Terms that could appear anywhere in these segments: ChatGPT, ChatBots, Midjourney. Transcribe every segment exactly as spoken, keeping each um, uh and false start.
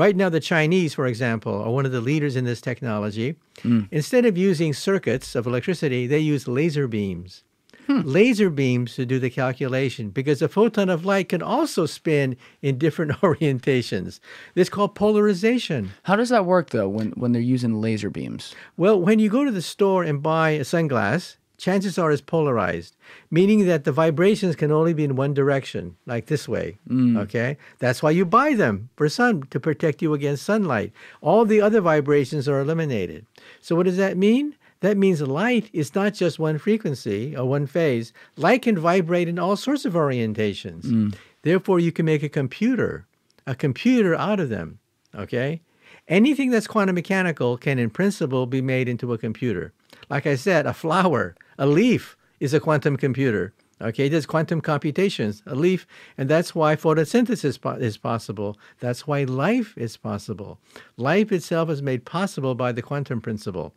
Right now, the Chinese, for example, are one of the leaders in this technology. Mm. Instead of using circuits of electricity, they use laser beams. Hmm. Laser beams to do the calculation, because a photon of light can also spin in different orientations. This is called polarization. How does that work, though, when, when they're using laser beams? Well, when you go to the store and buy a sunglass, chances are it's polarized, meaning that the vibrations can only be in one direction, like this way, mm. okay? That's why you buy them for sun, to protect you against sunlight. All the other vibrations are eliminated. So what does that mean? That means light is not just one frequency or one phase. Light can vibrate in all sorts of orientations. Mm. Therefore, you can make a computer, a computer out of them, okay? Anything that's quantum mechanical can, in principle, be made into a computer. Like I said, a flower, a leaf is a quantum computer. Okay, it does quantum computations, a leaf, and that's why photosynthesis po is possible. That's why life is possible. Life itself is made possible by the quantum principle.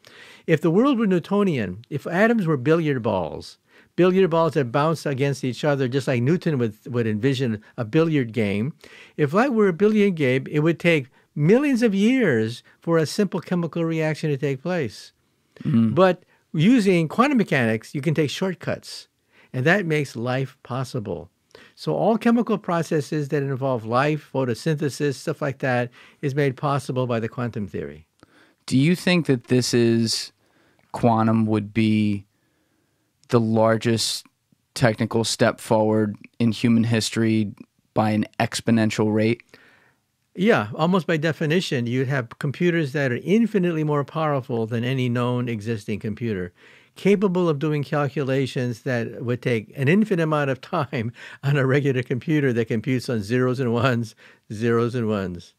If the world were Newtonian, if atoms were billiard balls, billiard balls that bounce against each other, just like Newton would, would envision a billiard game, if life were a billiard game, it would take millions of years for a simple chemical reaction to take place. Mm. But using quantum mechanics, you can take shortcuts, and that makes life possible. So all chemical processes that involve life, photosynthesis, stuff like that, is made possible by the quantum theory. Do you think that this is, quantum would be the largest technical step forward in human history by an exponential rate? Yeah, almost by definition, you'd have computers that are infinitely more powerful than any known existing computer, capable of doing calculations that would take an infinite amount of time on a regular computer that computes on zeros and ones, zeros and ones.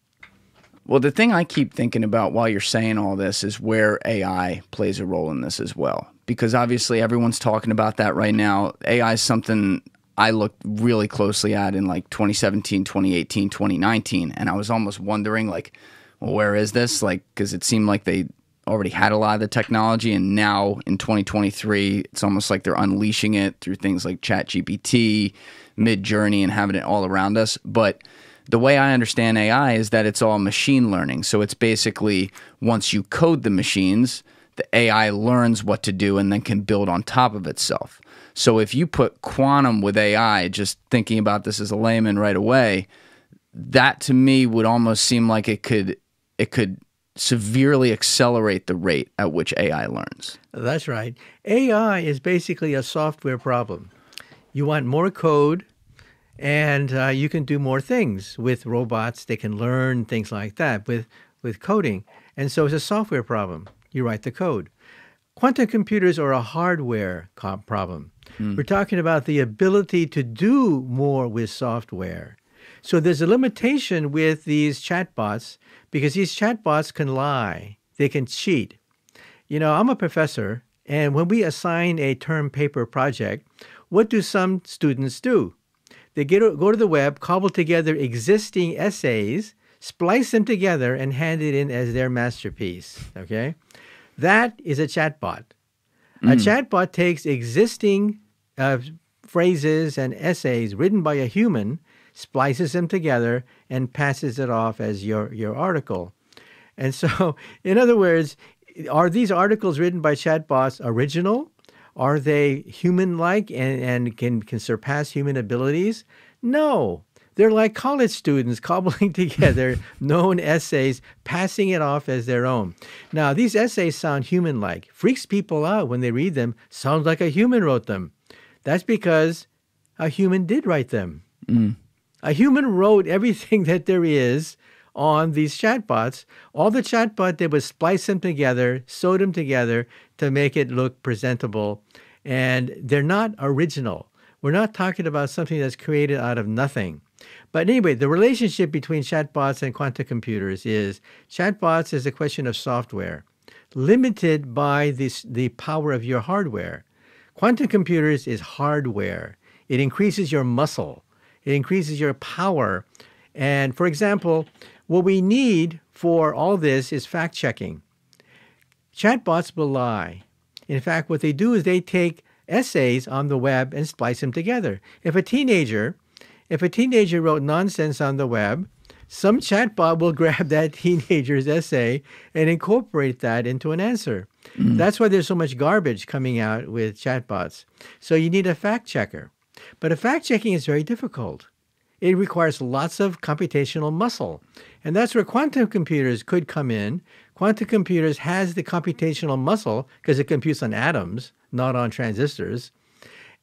Well, the thing I keep thinking about while you're saying all this is where A I plays a role in this as well, because obviously everyone's talking about that right now. A I is something I looked really closely at in like twenty seventeen, twenty eighteen, twenty nineteen, and I was almost wondering, like, well, where is this? Like, because it seemed like they already had a lot of the technology, and now in twenty twenty-three, it's almost like they're unleashing it through things like ChatGPT, Midjourney, and having it all around us. But the way I understand A I is that it's all machine learning. So it's basically, once you code the machines, the A I learns what to do and then can build on top of itself. So if you put quantum with A I, just thinking about this as a layman right away, that to me would almost seem like it could it could severely accelerate the rate at which A I learns. That's right. A I is basically a software problem. You want more code, and uh, you can do more things with robots. They can learn things like that with, with coding. And so it's a software problem. You write the code. Quantum computers are a hardware problem. Mm. We're talking about the ability to do more with software. So there's a limitation with these chatbots, because these chatbots can lie. They can cheat. You know, I'm a professor, and when we assign a term paper project, what do some students do? They get, go to the web, cobble together existing essays, splice them together, and hand it in as their masterpiece, okay? That is a chatbot. Mm. A chatbot takes existing uh, phrases and essays written by a human, splices them together, and passes it off as your, your article. And so, in other words, are these articles written by chatbots original? Are they human-like and, and can, can surpass human abilities? No. They're like college students cobbling together known essays, passing it off as their own. Now, these essays sound human-like. Freaks people out when they read them. Sounds like a human wrote them. That's because a human did write them. Mm. A human wrote everything that there is on these chatbots. All the chatbot did was splice them together, sew them together to make it look presentable. And they're not original. We're not talking about something that's created out of nothing. But anyway, the relationship between chatbots and quantum computers is chatbots is a question of software, limited by this, the power of your hardware. Quantum computers is hardware. It increases your muscle. It increases your power. And for example, what we need for all this is fact-checking. Chatbots will lie. In fact, what they do is they take essays on the web and splice them together. If a teenager... If a teenager wrote nonsense on the web, some chatbot will grab that teenager's essay and incorporate that into an answer. Mm. That's why there's so much garbage coming out with chatbots. So you need a fact checker. But a fact checking is very difficult. It requires lots of computational muscle. And that's where quantum computers could come in. Quantum computers has the computational muscle because it computes on atoms, not on transistors,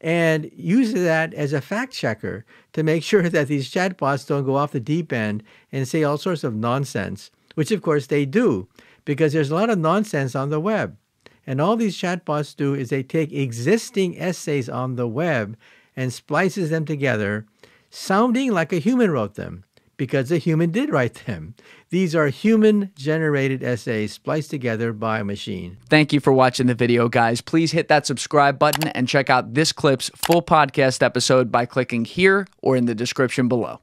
and use that as a fact checker to make sure that these chatbots don't go off the deep end and say all sorts of nonsense, which of course they do, because there's a lot of nonsense on the web. And all these chatbots do is they take existing essays on the web and splices them together, sounding like a human wrote them, because a human did write them. These are human-generated essays spliced together by a machine. Thank you for watching the video, guys. Please hit that subscribe button and check out this clip's full podcast episode by clicking here or in the description below.